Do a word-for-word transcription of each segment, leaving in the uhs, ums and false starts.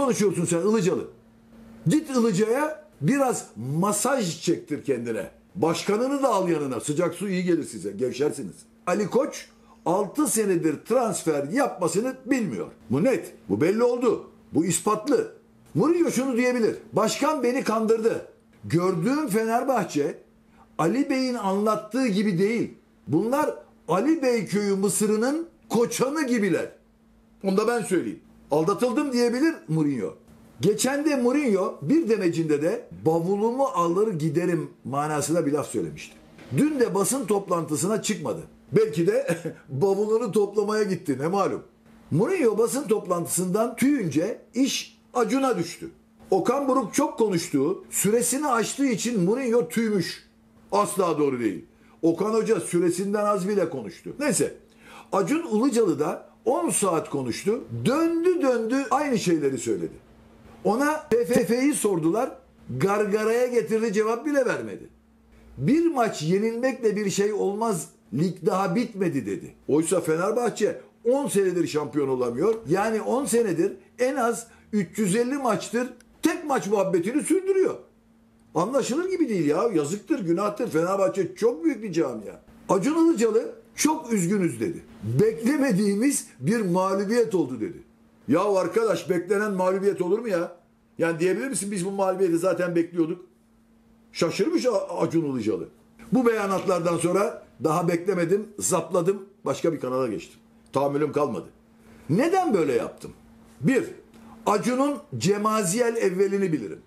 konuşuyorsun sen Ilıcalı? Git Ilıca'ya biraz masaj çektir kendine. Başkanını da al yanına. Sıcak su iyi gelir size. Gevşersiniz. Ali Koç altı senedir transfer yapmasını bilmiyor. Bu net. Bu belli oldu. Bu ispatlı. Mourinho şunu diyebilir. Başkan beni kandırdı. Gördüğüm Fenerbahçe Ali Bey'in anlattığı gibi değil. Bunlar Ali Bey köyü Mısır'ının koçanı gibiler. Onu da ben söyleyeyim. Aldatıldım diyebilir Mourinho. Geçen de Mourinho bir demecinde de bavulumu alır giderim manasında bir laf söylemişti. Dün de basın toplantısına çıkmadı. Belki de bavulunu toplamaya gitti, ne malum. Mourinho basın toplantısından tüyünce iş Acun'a düştü. Okan Buruk çok konuştuğu, süresini aştığı için Mourinho tüymüş. Asla doğru değil. Okan Hoca süresinden az bile konuştu. Neyse, Acun Ilıcalı da on saat konuştu. Döndü döndü aynı şeyleri söyledi. Ona P F F'yi sordular, gargaraya getirdi, cevap bile vermedi. Bir maç yenilmekle bir şey olmaz, lig daha bitmedi dedi. Oysa Fenerbahçe on senedir şampiyon olamıyor. Yani on senedir en az üç yüz elli maçtır tek maç muhabbetini sürdürüyor. Anlaşılır gibi değil ya, yazıktır, günahtır. Fenerbahçe çok büyük bir camia. Acun Ilıcalı çok üzgünüz dedi. Beklemediğimiz bir mağlubiyet oldu dedi. Ya arkadaş, beklenen mağlubiyet olur mu ya? Yani diyebilir misin biz bu mağlubiyeti zaten bekliyorduk? Şaşırmış Acun Ilıcalı. Bu beyanatlardan sonra daha beklemedim, zapladım, başka bir kanala geçtim. Tahammülüm kalmadı. Neden böyle yaptım? Bir, Acun'un Cemaziyel evvelini bilirim.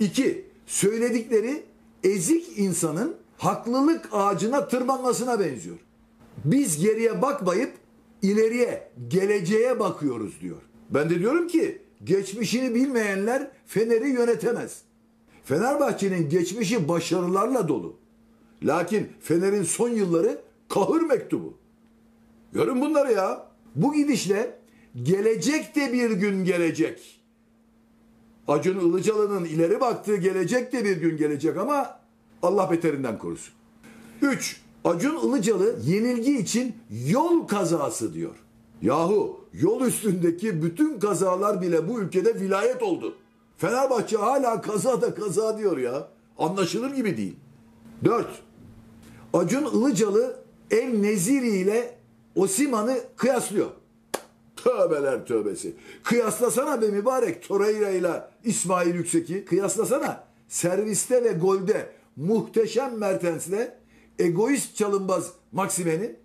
İki, söyledikleri ezik insanın haklılık ağacına tırmanmasına benziyor. Biz geriye bakmayıp ileriye, geleceğe bakıyoruz diyor. Ben de diyorum ki geçmişini bilmeyenler Fener'i yönetemez. Fenerbahçe'nin geçmişi başarılarla dolu. Lakin Fener'in son yılları kahır mektubu. Görün bunları ya. Bu gidişle gelecek de bir gün gelecek. Acun Ilıcalı'nın ileri baktığı gelecek de bir gün gelecek ama Allah beterinden korusun. Üç, Acun Ilıcalı yenilgi için yol kazası diyor. Yahu yol üstündeki bütün kazalar bile bu ülkede vilayet oldu. Fenerbahçe hala kaza da kaza diyor ya. Anlaşılır gibi değil. Dört, Acun Ilıcalı El Neziri ile Osimhan'ı kıyaslıyor. Tövbeler tövbesi. Kıyaslasana be mübarek Torreira ile İsmail Yüksek'i. Kıyaslasana. Serviste ve golde muhteşem Mertens'le egoist Çalınbaz Maximeni.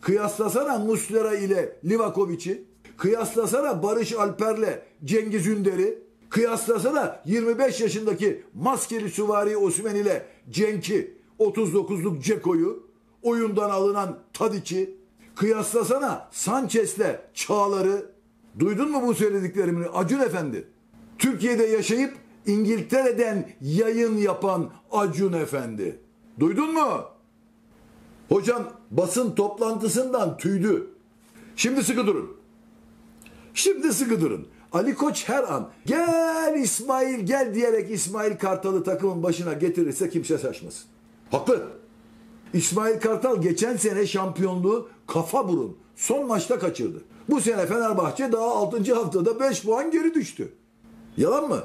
Kıyaslasana Muslera ile Livakovic'i. Kıyaslasana Barış Alper'le Cengiz Ünder'i. Kıyaslasana yirmi beş yaşındaki maskeli süvari Osman ile Cenk'i, otuz dokuzluk Ceko'yu, oyundan alınan Tadiç'i. Kıyaslasana Sanchez'le Çağlar'ı. Duydun mu bu söylediklerimi Acun Efendi? Türkiye'de yaşayıp İngiltere'den yayın yapan Acun Efendi. Duydun mu? Hocam basın toplantısından tüydü. Şimdi sıkı durun. Şimdi sıkı durun. Ali Koç her an gel İsmail gel diyerek İsmail Kartal'ı takımın başına getirirse kimse şaşmasın. Haklı. İsmail Kartal geçen sene şampiyonluğu kafa burun son maçta kaçırdı. Bu sene Fenerbahçe daha altıncı haftada beş puan geri düştü. Yalan mı?